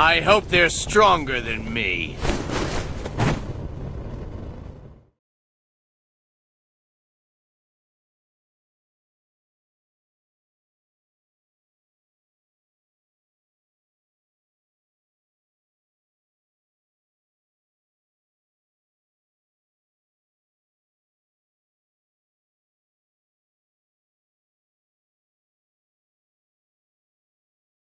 I hope they're stronger than me.